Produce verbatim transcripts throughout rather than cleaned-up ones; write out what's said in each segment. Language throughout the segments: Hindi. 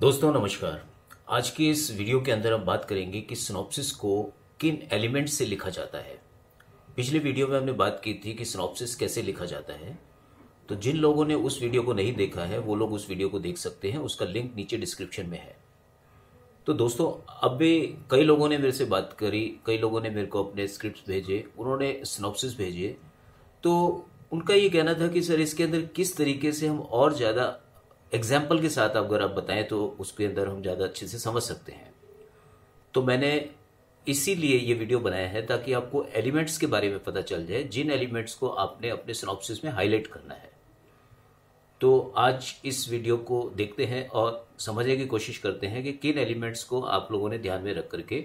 दोस्तों नमस्कार। आज की इस वीडियो के अंदर हम बात करेंगे कि सिनॉप्सिस को किन एलिमेंट से लिखा जाता है। पिछले वीडियो में हमने बात की थी कि सिनॉप्सिस कैसे लिखा जाता है, तो जिन लोगों ने उस वीडियो को नहीं देखा है वो लोग उस वीडियो को देख सकते हैं, उसका लिंक नीचे डिस्क्रिप्शन में है। तो दोस्तों अब कई लोगों ने मेरे से बात करी, कई लोगों ने मेरे को अपने स्क्रिप्ट भेजे, उन्होंने सिनॉप्सिस भेजे, तो उनका ये कहना था कि सर इसके अंदर किस तरीके से हम और ज़्यादा एग्जाम्पल के साथ अगर आप बताएं तो उसके अंदर हम ज़्यादा अच्छे से समझ सकते हैं। तो मैंने इसीलिए ये वीडियो बनाया है ताकि आपको एलिमेंट्स के बारे में पता चल जाए, जिन एलिमेंट्स को आपने अपने सिनॉप्सिस में हाईलाइट करना है। तो आज इस वीडियो को देखते हैं और समझने की कोशिश करते हैं कि किन एलिमेंट्स को आप लोगों ने ध्यान में रख करके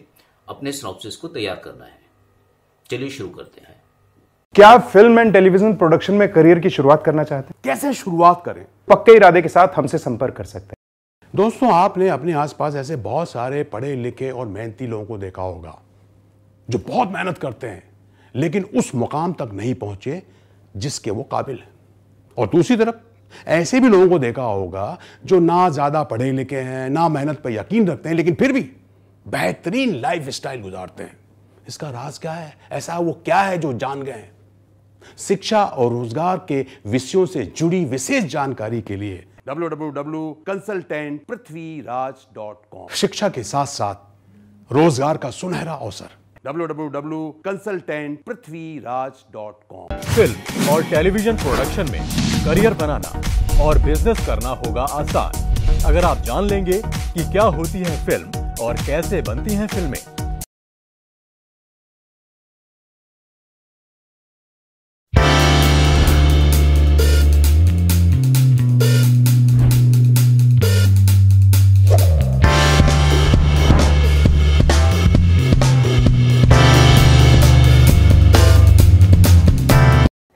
अपने सिनॉप्सिस को तैयार करना है। चलिए शुरू करते हैं। क्या आप फिल्म एंड टेलीविजन प्रोडक्शन में करियर की शुरुआत करना चाहते हैं? कैसे शुरुआत करें? पक्के इरादे के साथ हमसे संपर्क कर सकते हैं। दोस्तों आपने अपने आसपास ऐसे बहुत सारे पढ़े लिखे और मेहनती लोगों को देखा होगा जो बहुत मेहनत करते हैं लेकिन उस मुकाम तक नहीं पहुंचे जिसके वो काबिल हैं, और दूसरी तरफ ऐसे भी लोगों को देखा होगा जो ना ज्यादा पढ़े लिखे हैं ना मेहनत पर यकीन रखते हैं लेकिन फिर भी बेहतरीन लाइफ स्टाइल गुजारते हैं। इसका राज क्या है? ऐसा वो क्या है जो जान गए हैं? शिक्षा और रोजगार के विषयों से जुड़ी विशेष जानकारी के लिए W W W dot consultant Prithviraj dot com. शिक्षा के साथ साथ रोजगार का सुनहरा अवसर W W W dot consultant Prithviraj dot com. Film और टेलीविजन प्रोडक्शन में करियर बनाना और बिजनेस करना होगा आसान अगर आप जान लेंगे कि क्या होती है फिल्म और कैसे बनती हैं फिल्में।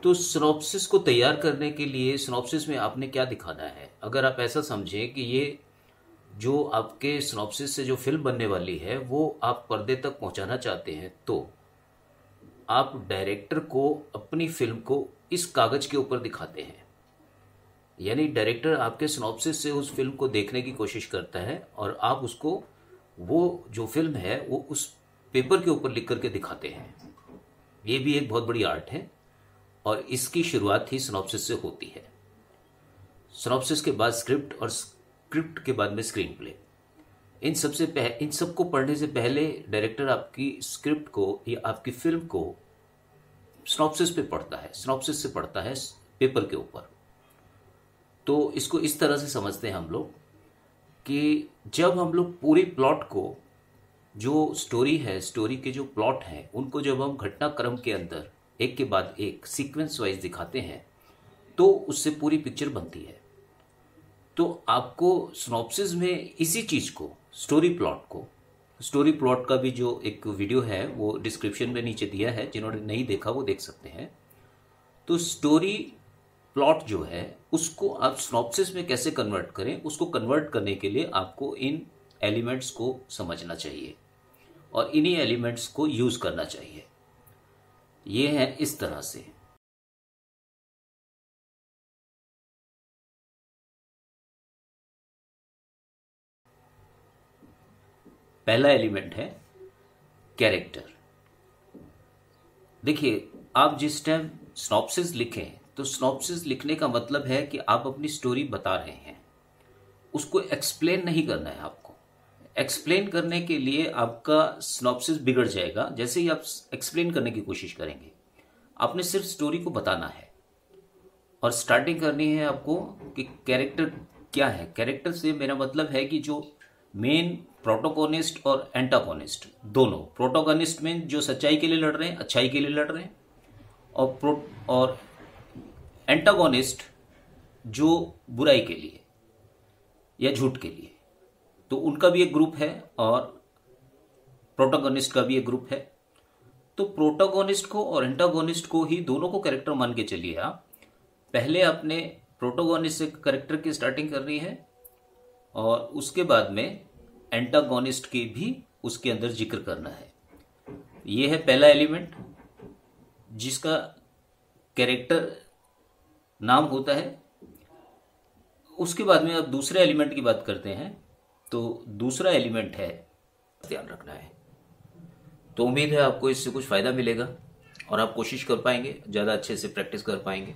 तो सिनॉप्सिस को तैयार करने के लिए सिनॉप्सिस में आपने क्या दिखाना है? अगर आप ऐसा समझें कि ये जो आपके सिनॉप्सिस से जो फिल्म बनने वाली है वो आप पर्दे तक पहुंचाना चाहते हैं, तो आप डायरेक्टर को अपनी फिल्म को इस कागज के ऊपर दिखाते हैं। यानी डायरेक्टर आपके सिनॉप्सिस से उस फिल्म को देखने की कोशिश करता है और आप उसको वो जो फिल्म है वो उस पेपर के ऊपर लिख करके दिखाते हैं। ये भी एक बहुत बड़ी आर्ट है और इसकी शुरुआत ही सिनॉप्सिस से होती है। सिनॉप्सिस के बाद स्क्रिप्ट और स्क्रिप्ट के बाद में स्क्रीन प्ले। इन सबसे पह, इन सबको पढ़ने से पहले डायरेक्टर आपकी स्क्रिप्ट को या आपकी फिल्म को सिनॉप्सिस पे पढ़ता है, सिनॉप्सिस से पढ़ता है पेपर के ऊपर। तो इसको इस तरह से समझते हैं हम लोग कि जब हम लोग पूरे प्लॉट को, जो स्टोरी है, स्टोरी के जो प्लॉट हैं उनको जब हम घटनाक्रम के अंदर एक के बाद एक सीक्वेंस वाइज दिखाते हैं तो उससे पूरी पिक्चर बनती है। तो आपको सिनॉप्सिस में इसी चीज़ को, स्टोरी प्लॉट को, स्टोरी प्लॉट का भी जो एक वीडियो है वो डिस्क्रिप्शन में नीचे दिया है, जिन्होंने नहीं देखा वो देख सकते हैं। तो स्टोरी प्लॉट जो है उसको आप सिनॉप्सिस में कैसे कन्वर्ट करें, उसको कन्वर्ट करने के लिए आपको इन एलिमेंट्स को समझना चाहिए और इन्हीं एलिमेंट्स को यूज़ करना चाहिए। ये है इस तरह से। पहला एलिमेंट है कैरेक्टर। देखिए आप जिस टाइम सिनॉप्सिस लिखें तो सिनॉप्सिस लिखने का मतलब है कि आप अपनी स्टोरी बता रहे हैं, उसको एक्सप्लेन नहीं करना है आपको। एक्सप्लेन करने के लिए आपका सिनॉप्सिस बिगड़ जाएगा जैसे ही आप एक्सप्लेन करने की कोशिश करेंगे। आपने सिर्फ स्टोरी को बताना है और स्टार्टिंग करनी है आपको कि कैरेक्टर क्या है। कैरेक्टर से मेरा मतलब है कि जो मेन प्रोटोगोनिस्ट और एंटागोनिस्ट दोनों, प्रोटोगोनिस्ट में जो सच्चाई के लिए लड़ रहे हैं, अच्छाई के लिए लड़ रहे हैं, और प्रो और एंटागोनिस्ट जो बुराई के लिए या झूठ के लिए, तो उनका भी एक ग्रुप है और प्रोटोगोनिस्ट का भी एक ग्रुप है। तो प्रोटोगोनिस्ट को और एंटागोनिस्ट को ही, दोनों को कैरेक्टर मान के चलिए आप। पहले आपने प्रोटोगोनिस्ट से कैरेक्टर की स्टार्टिंग करनी है और उसके बाद में एंटागोनिस्ट की भी उसके अंदर जिक्र करना है। ये है पहला एलिमेंट जिसका कैरेक्टर नाम होता है। उसके बाद में आप दूसरे एलिमेंट की बात करते हैं तो दूसरा एलिमेंट है ध्यान रखना है। तो उम्मीद है आपको इससे कुछ फ़ायदा मिलेगा और आप कोशिश कर पाएंगे, ज़्यादा अच्छे से प्रैक्टिस कर पाएंगे।